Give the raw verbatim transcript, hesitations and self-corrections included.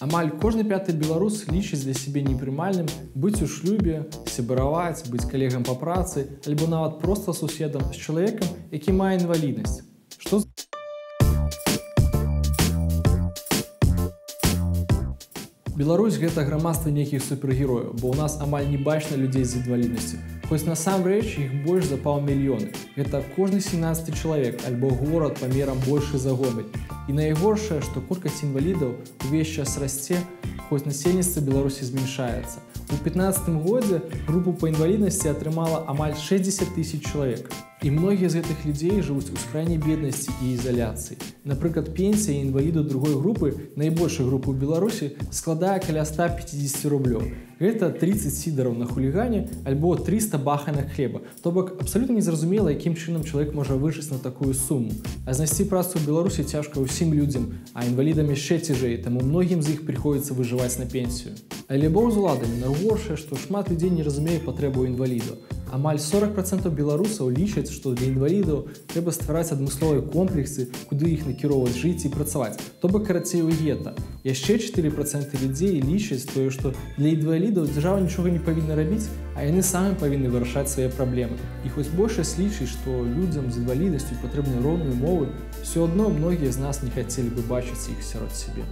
Амаль кожны пяты беларус лічыць для сябе непрымальным быць у шлюбе, сябраваць, быць калегам па працы, альбо нават проста суседам з чалавекам, які мае інваліднасць. Што Беларусь гэта грамадства некіх супергерояў, бо ў нас амаль не бачна людзей з інваліднасцю. Хоць насамрэч іх больш за паўмільёны. Гэта кожны сямнаццаты чалавек, альбо горад памерам большы за Гомель. І найгоршае, што колькасць інвалідаў увесь час расце, хоць насельніцтва Беларусі змяншаецца. У пятнаццатым годзе групу па інваліднасці атрымала амаль шэсцьдзесят тысяч чалавек. І многія з гэтых людзей жывуць у крайняй беднасці і ізаляцыі. Напрыклад, пенсія інваліду другой групы, найбольшай групы ў Беларусі, складае каля ста пятидзесяці рублёў. Гэта тридцать сідараў на хулігане, альбо трыста баханак хлеба. То бок, абсалютна незразумела, якім чынам чалавек можа выжыць на такую суму. А знайсці працу ў Беларусі цяжка ўсім людзям, а інвалідам яшчэ цяжэй, таму многім з іх прыходзіцца выжываць на пенсію. Але бо з уладамі найгоршае, што шмат людзей не разумее патрэбу інваліда. Амаль сорок процентаў беларусаў лічаць, што для інвалідаў трэба ствараць адмысловыя комплексы, куды іх накіроўваць жыць і працаваць. То бок карацей у гета. Яшчэ чатыры працэнты людзей лічаць тое, што для інвалідаў дзяржава нічога не павінна рабіць, а яны самі павінны вырашаць свае праблемы. І хоць большасць лічыць, што людзям з інваліднасцю патрэбны роўныя умовы, ўсё адно многія з нас не хацелі бы бачыць іх сярод сябе.